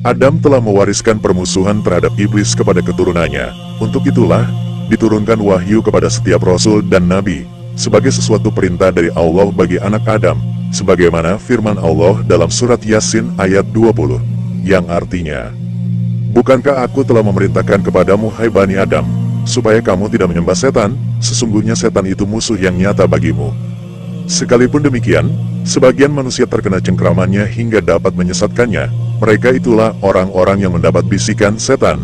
Adam telah mewariskan permusuhan terhadap iblis kepada keturunannya. Untuk itulah, diturunkan wahyu kepada setiap rasul dan nabi, sebagai sesuatu perintah dari Allah bagi anak Adam, sebagaimana firman Allah dalam surat Yasin ayat 20, yang artinya, "Bukankah aku telah memerintahkan kepadamu, hai Bani Adam, supaya kamu tidak menyembah setan, sesungguhnya setan itu musuh yang nyata bagimu." Sekalipun demikian, sebagian manusia terkena cengkramannya hingga dapat menyesatkannya. Mereka itulah orang-orang yang mendapat bisikan setan.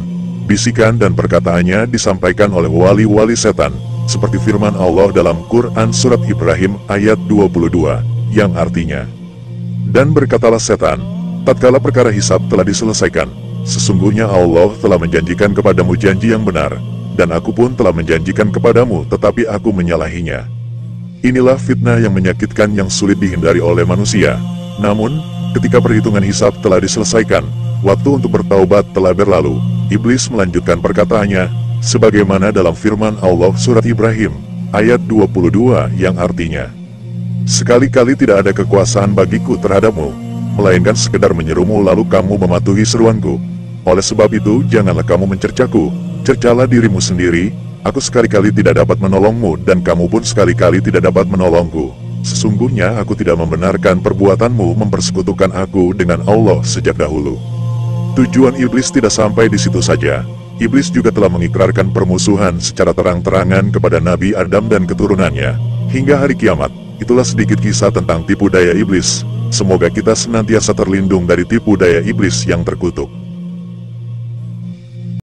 Bisikan dan perkataannya disampaikan oleh wali-wali setan, seperti firman Allah dalam Quran Surat Ibrahim ayat 22, yang artinya, "Dan berkatalah setan, tatkala perkara hisab telah diselesaikan, sesungguhnya Allah telah menjanjikan kepadamu janji yang benar, dan aku pun telah menjanjikan kepadamu tetapi aku menyalahinya." Inilah fitnah yang menyakitkan yang sulit dihindari oleh manusia. Namun, ketika perhitungan hisab telah diselesaikan, waktu untuk bertaubat telah berlalu. Iblis melanjutkan perkataannya, sebagaimana dalam firman Allah Surat Ibrahim, ayat 22 yang artinya, "Sekali-kali tidak ada kekuasaan bagiku terhadapmu, melainkan sekedar menyerumu lalu kamu mematuhi seruanku. Oleh sebab itu, janganlah kamu mencercaku, cercalah dirimu sendiri, aku sekali-kali tidak dapat menolongmu dan kamu pun sekali-kali tidak dapat menolongku. Sesungguhnya aku tidak membenarkan perbuatanmu mempersekutukan aku dengan Allah sejak dahulu." Tujuan iblis tidak sampai di situ saja. Iblis juga telah mengikrarkan permusuhan secara terang-terangan kepada Nabi Adam dan keturunannya. Hingga hari kiamat, itulah sedikit kisah tentang tipu daya iblis. Semoga kita senantiasa terlindung dari tipu daya iblis yang terkutuk.